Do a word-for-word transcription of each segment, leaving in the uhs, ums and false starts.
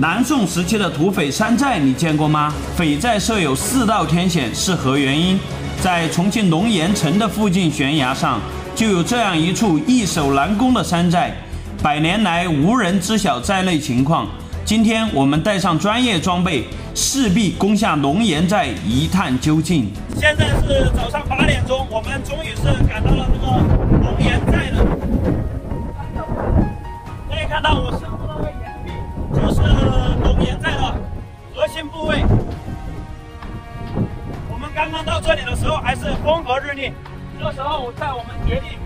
南宋时期的土匪山寨你见过吗？匪寨设有四道天险是何原因？在重庆龙岩城的附近悬崖上，就有这样一处易守难攻的山寨，百年来无人知晓寨内情况。今天我们带上专业装备，势必攻下龙岩寨一探究竟。现在是早上八点钟，我们终于是赶到了这个龙岩寨了。可以看到我身后那个岩壁，就是龙岩寨的核心部位。我们刚刚到这里的时候还是风和日丽。 这时候，在我们决定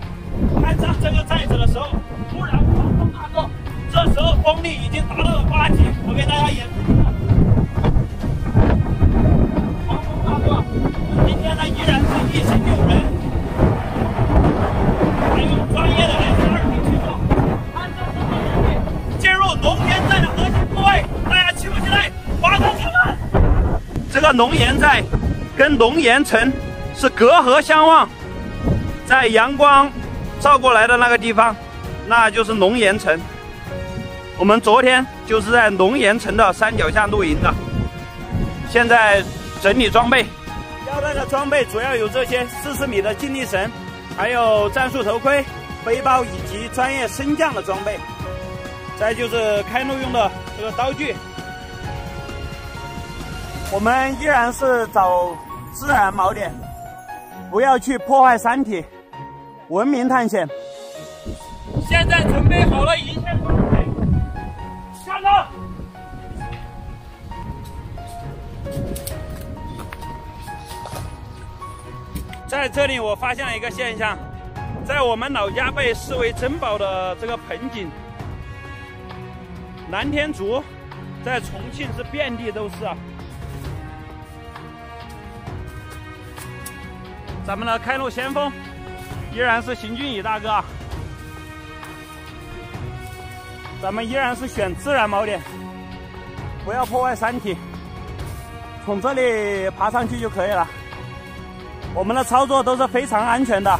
攀上这个寨子的时候，突然狂风大作。这时候风力已经达到了八级，我给大家演示一下。狂风大作，今天呢依然是一行六人，还有专业的 S 二 P 去做。攀上这个岩壁，进入龙岩寨的核心部位，大家期不期待？马上出发！这个龙岩寨跟龙岩城是隔河相望。 在阳光照过来的那个地方，那就是龙岩城。我们昨天就是在龙岩城的山脚下露营的。现在整理装备，腰带的装备主要有这些：四十米的静力绳，还有战术头盔、背包以及专业升降的装备。再就是开路用的这个刀具。我们依然是找自然锚点，不要去破坏山体。 文明探险，现在准备好了一切装备，下楼。在这里，我发现了一个现象，在我们老家被视为珍宝的这个盆景蓝天竹，在重庆是遍地都是啊。咱们的开路先锋。 依然是邢俊宇大哥，咱们依然是选自然锚点，不要破坏山体，从这里爬上去就可以了。我们的操作都是非常安全的，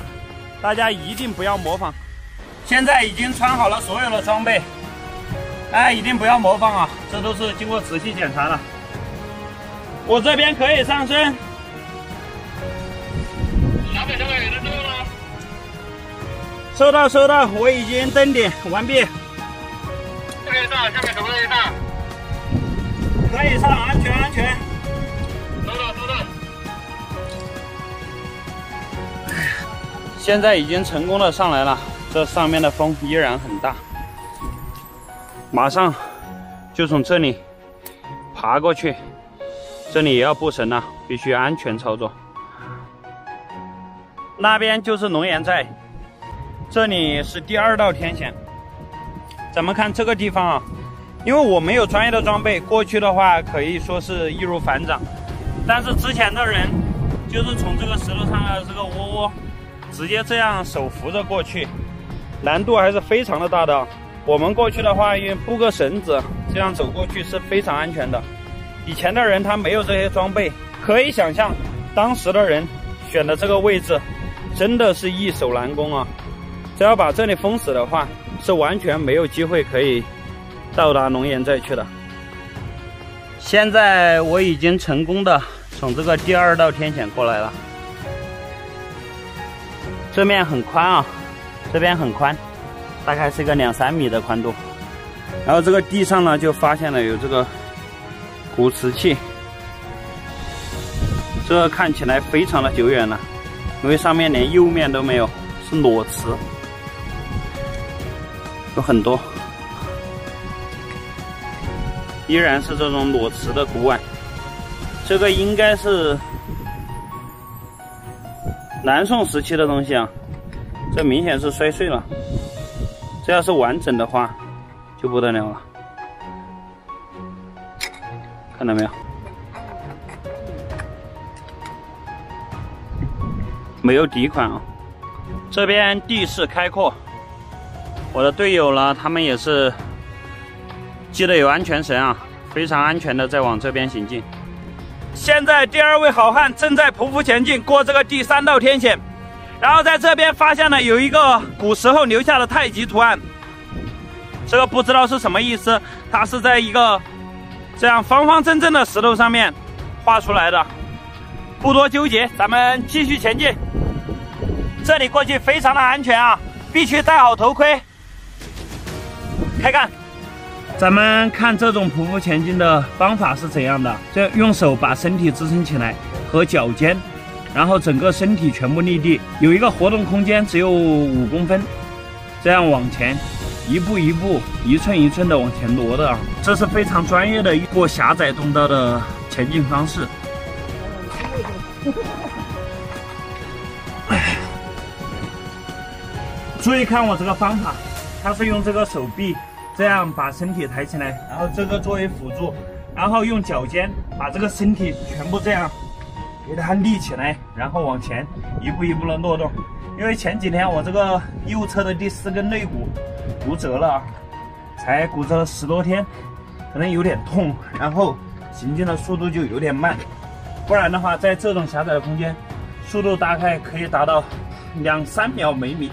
大家一定不要模仿。现在已经穿好了所有的装备，哎，一定不要模仿啊，这都是经过仔细检查的。我这边可以上升。小北小北，能收到吗？ 收到，收到，我已经登顶完毕。这个也上，下面什么也上？可以上，安全，安全。收到，收到。现在已经成功的上来了，这上面的风依然很大。马上就从这里爬过去，这里也要布绳了，必须安全操作。那边就是龙岩寨。 这里是第二道天险，咱们看这个地方啊，因为我没有专业的装备，过去的话可以说是易如反掌。但是之前的人就是从这个石头上的这个窝窝，直接这样手扶着过去，难度还是非常的大的。我们过去的话，用布个绳子这样走过去是非常安全的。以前的人他没有这些装备，可以想象当时的人选的这个位置，真的是易守难攻啊。 只要把这里封死的话，是完全没有机会可以到达龙岩寨去的。现在我已经成功的从这个第二道天险过来了，这面很宽啊，这边很宽，大概是个两三米的宽度。然后这个地上呢，就发现了有这个古瓷器，这个看起来非常的久远了，因为上面连釉面都没有，是裸瓷。 有很多，依然是这种裸辞的古碗。这个应该是南宋时期的东西啊，这明显是摔碎了。这要是完整的话，就不得了了。看到没有？没有底款啊。这边地势开阔。 我的队友呢，他们也是系得有安全绳啊，非常安全的在往这边行进。现在第二位好汉正在匍匐前进，过这个第三道天险，然后在这边发现了有一个古时候留下的太极图案，这个不知道是什么意思，它是在一个这样方方正正的石头上面画出来的。不多纠结，咱们继续前进。这里过去非常的安全啊，必须戴好头盔。开干！咱们看这种匍匐前进的方法是怎样的？就用手把身体支撑起来和脚尖，然后整个身体全部立地，有一个活动空间，只有五公分。这样往前，一步一步，一寸一寸的往前挪的啊，这是非常专业的一个狭窄通道的前进方式。注意看我这个方法，它是用这个手臂。 这样把身体抬起来，然后这个作为辅助，然后用脚尖把这个身体全部这样给它立起来，然后往前一步一步的挪动。因为前几天我这个右侧的第四根肋骨骨折了啊，才骨折了十多天，可能有点痛，然后行进的速度就有点慢。不然的话，在这种狭窄的空间，速度大概可以达到两三秒每米。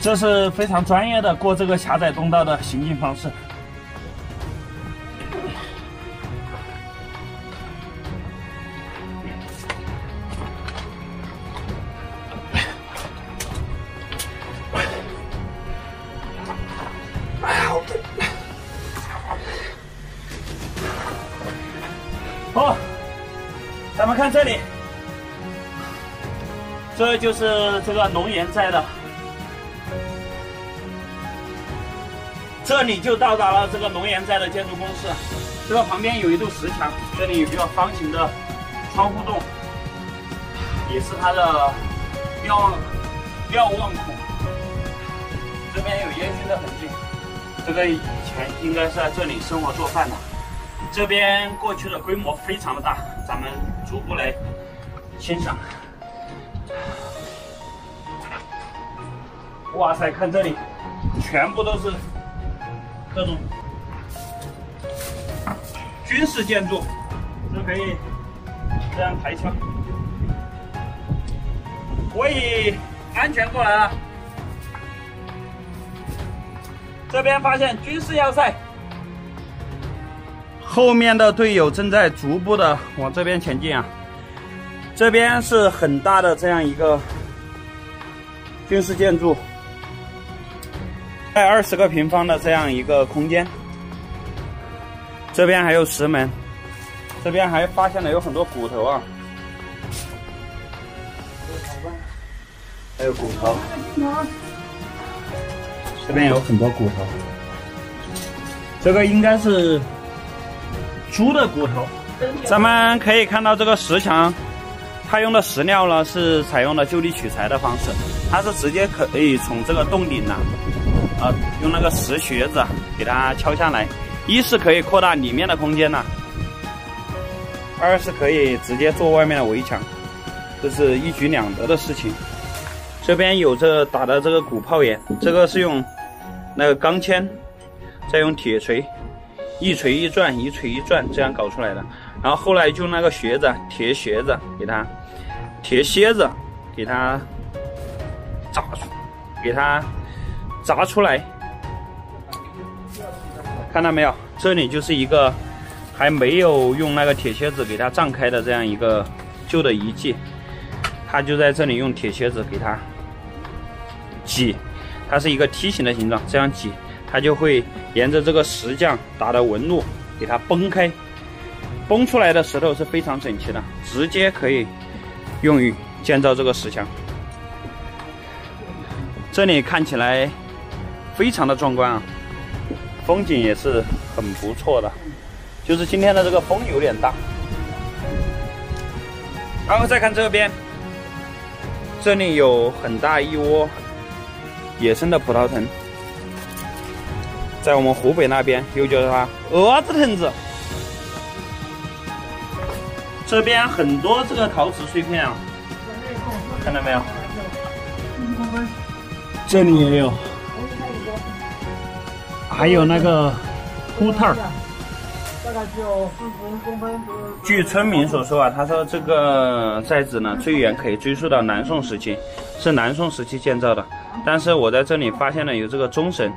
这是非常专业的过这个狭窄通道的行进方式。哦，咱们看这里，这就是这个龙岩寨的。 这里就到达了这个龙岩寨的建筑公社，这个旁边有一堵石墙，这里有一个方形的窗户洞，也是它的瞭望瞭望孔。这边有烟熏的痕迹，这个以前应该是在这里生活做饭的。这边过去的规模非常的大，咱们逐步来欣赏。哇塞，看这里，全部都是。 各种军事建筑，就可以这样抬枪。我已安全过来了。这边发现军事要塞，后面的队友正在逐步的往这边前进啊。这边是很大的这样一个军事建筑。 在二十个平方的这样一个空间，这边还有石门，这边还发现了有很多骨头啊，还有骨头，这边有很多骨头，这个应该是猪的骨头。咱们可以看到这个石墙，它用的石料呢是采用了就地取材的方式，它是直接可以从这个洞顶呢。 啊，用那个石楔子给它敲下来，一是可以扩大里面的空间呐、啊，二是可以直接做外面的围墙，这是一举两得的事情。这边有这打的这个鼓炮眼，这个是用那个钢钎，再用铁锤，一锤一转，一锤一转这样搞出来的。然后后来就那个楔子，铁楔子给它，铁楔子给它砸出，给它。 砸出来，看到没有？这里就是一个还没有用那个铁楔子给它胀开的这样一个旧的遗迹，它就在这里用铁楔子给它挤，它是一个梯形的形状，这样挤它就会沿着这个石匠打的纹路给它崩开，崩出来的石头是非常整齐的，直接可以用于建造这个石墙。这里看起来。 非常的壮观啊，风景也是很不错的，就是今天的这个风有点大。然后再看这边，这里有很大一窝野生的葡萄藤，在我们湖北那边又叫它鹅子藤子。这边很多这个陶瓷碎片啊，看到没有？这里也有。 还有那个枯炭儿，据村民所说啊，他说这个寨子呢，最远可以追溯到南宋时期，是南宋时期建造的。但是我在这里发现了有这个钟神，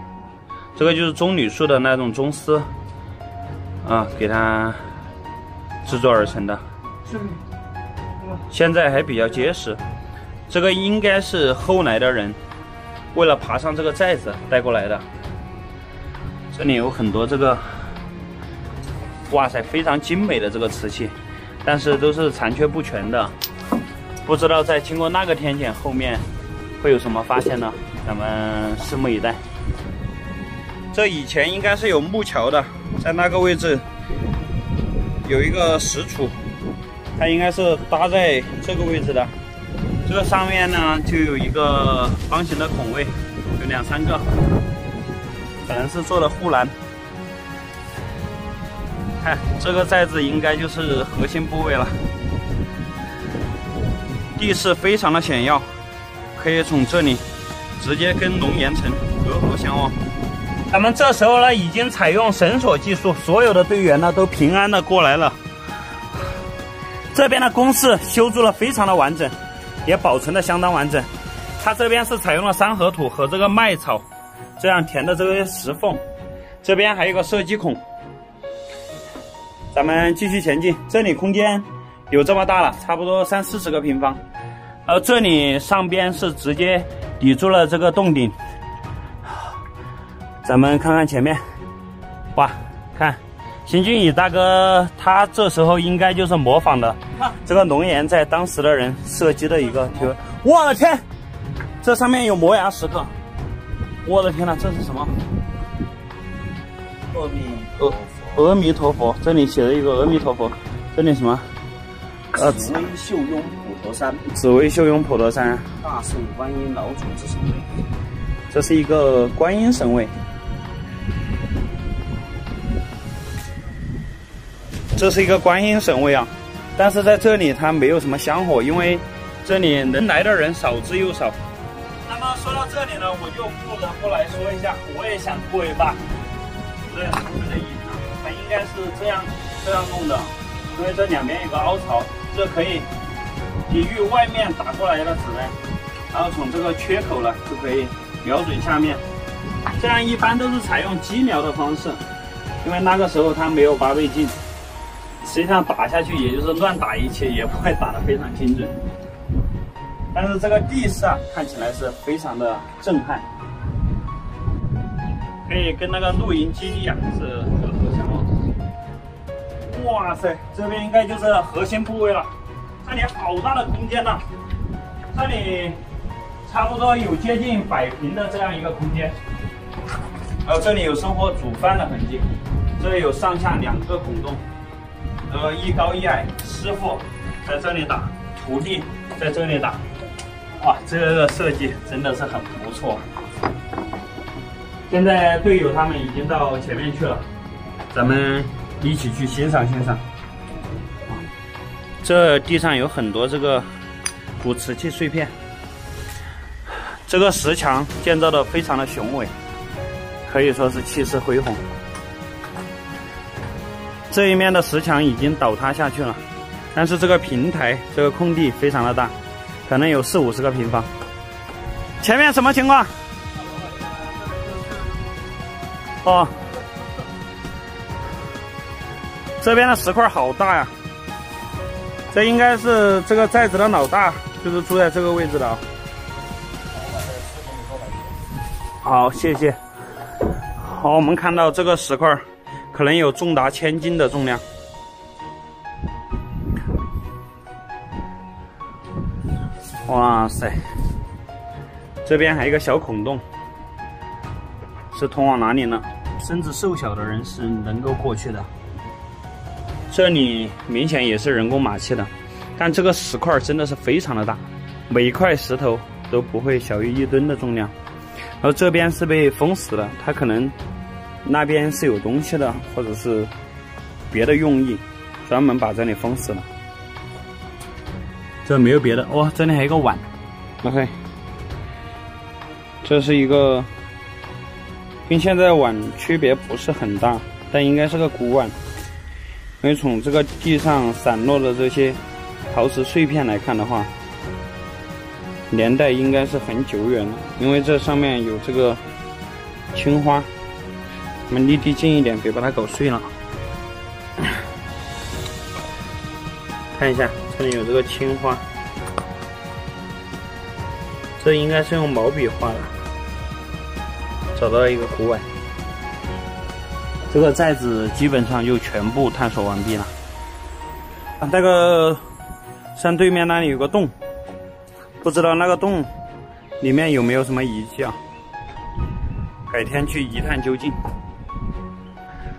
这个就是棕榈树的那种棕丝啊，给它制作而成的。现在还比较结实。这个应该是后来的人为了爬上这个寨子带过来的。这里有很多这个，哇塞，非常精美的这个瓷器，但是都是残缺不全的。 不知道在经过那个天险后面会有什么发现呢？咱们拭目以待。这以前应该是有木桥的，在那个位置有一个石杵，它应该是搭在这个位置的。这个上面呢就有一个方形的孔位，有两三个，可能是做的护栏。看这个寨子应该就是核心部位了。 地势非常的险要，可以从这里直接跟龙岩城隔河相望。咱们这时候呢，已经采用绳索技术，所有的队员呢都平安的过来了。这边的工事修筑了非常的完整，也保存的相当完整。它这边是采用了山河土和这个麦草这样填的这些石缝，这边还有个射击孔。咱们继续前进，这里空间 有这么大了，差不多三四十个平方。而这里上边是直接抵住了这个洞顶。咱们看看前面，哇，看，邢俊宇大哥，他这时候应该就是模仿的这个龙岩在当时的人射击的一个体位。我的天，这上面有磨牙石刻。我的天呐，这是什么？阿弥陀佛，阿弥陀佛，这里写了一个阿弥陀佛，这里什么？ 呃，紫薇秀雍普陀山，紫薇秀雍普陀山，大圣观音老祖之神位，这是一个观音神位，这是一个观音神位啊，但是在这里它没有什么香火，因为这里能来的人少之又少。那么说到这里呢，我就不得不来说一下，我也想过一把，这样子的椅子，它应该是这样这样弄的，因为这两边有个凹槽。 这可以抵御外面打过来的子弹，然后从这个缺口呢就可以瞄准下面。这样一般都是采用激瞄的方式，因为那个时候它没有八倍镜，实际上打下去也就是乱打一气，也不会打得非常精准。但是这个地势啊，看起来是非常的震撼，可以跟那个露营基地啊是隔河相望。 哇塞，这边应该就是核心部位了。这里好大的空间呐、啊，这里差不多有接近百平的这样一个空间。然后这里有生火煮饭的痕迹，这里有上下两个孔洞，呃，一高一矮，师傅在这里打，徒弟在这里打。哇，这个设计真的是很不错。现在队友他们已经到前面去了，咱们 一起去欣赏欣赏。这地上有很多这个古瓷器碎片。这个石墙建造的非常的雄伟，可以说是气势恢宏。这一面的石墙已经倒塌下去了，但是这个平台这个空地非常的大，可能有四五十个平方。前面什么情况？哦。 这边的石块好大呀！这应该是这个寨子的老大，就是住在这个位置的啊。好，谢谢。好，我们看到这个石块，可能有重达千斤的重量。哇塞！这边还有一个小孔洞，是通往哪里呢？身子瘦小的人是能够过去的。 这里明显也是人工码砌的，但这个石块真的是非常的大，每一块石头都不会小于一吨的重量。然后这边是被封死了，它可能那边是有东西的，或者是别的用意，专门把这里封死了。这没有别的，哇、哦，这里还有一个碗 ，OK， 这是一个跟现在碗区别不是很大，但应该是个古碗。 因为从这个地上散落的这些陶瓷碎片来看的话，年代应该是很久远了。因为这上面有这个青花，我们离地近一点，别把它搞碎了。看一下，这里有这个青花，这应该是用毛笔画的。找到了一个古碗，这个寨子基本上就全部探索完毕了。啊，那个山对面那里有个洞，不知道那个洞里面有没有什么遗迹啊？改天去一探究竟。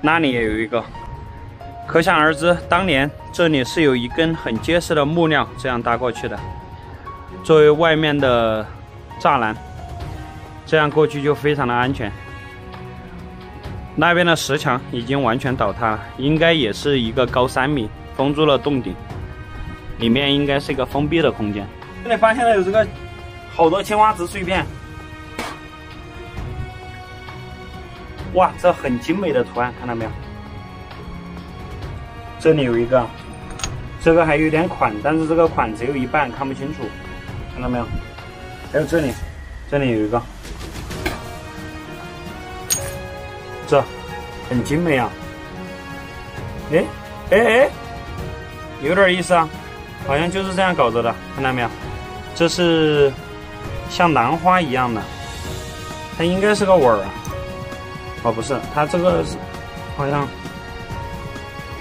那里也有一个，可想而知，当年这里是有一根很结实的木料这样搭过去的，作为外面的栅栏，这样过去就非常的安全。那边的石墙已经完全倒塌了，应该也是一个高三米，封住了洞顶，里面应该是一个封闭的空间。这里发现了有这个好多青花瓷碎片。哇，这很精美的图案，看到没有？这里有一个，这个还有点款，但是这个款只有一半，看不清楚，看到没有？还有这里，这里有一个，这很精美啊！哎哎哎，有点意思啊，好像就是这样搞着的，看到没有？这是像兰花一样的，它应该是个碗啊。哦，不是，它这个是好像，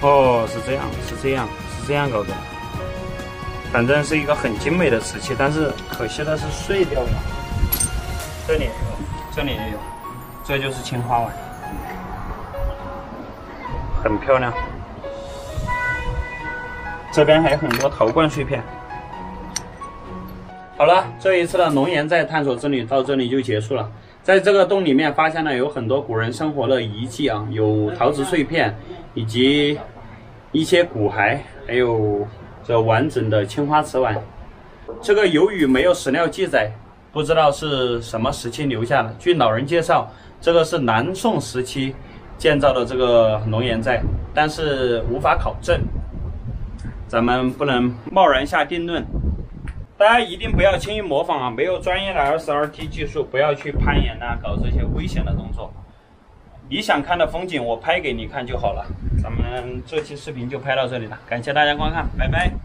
哦，是这样，是这样，是这样搞的。反正是一个很精美的瓷器，但是可惜它是碎掉了。这里也有，这里也有，这就是青花碗，很漂亮。这边还有很多陶罐碎片。好了，这一次的龙岩寨探索之旅到这里就结束了。在这个洞里面发现了有很多古人生活的遗迹啊，有陶瓷碎片，以及一些骨骸，还有这完整的青花瓷碗。这个由于没有史料记载，不知道是什么时期留下的。据老人介绍，这个是南宋时期建造的这个龙岩寨，但是无法考证，咱们不能贸然下定论。大家一定不要轻易模仿啊！没有专业的 S R T 技术，不要去攀岩呐、啊，搞这些危险的动作。你想看的风景，我拍给你看就好了。咱们这期视频就拍到这里了，感谢大家观看，拜拜。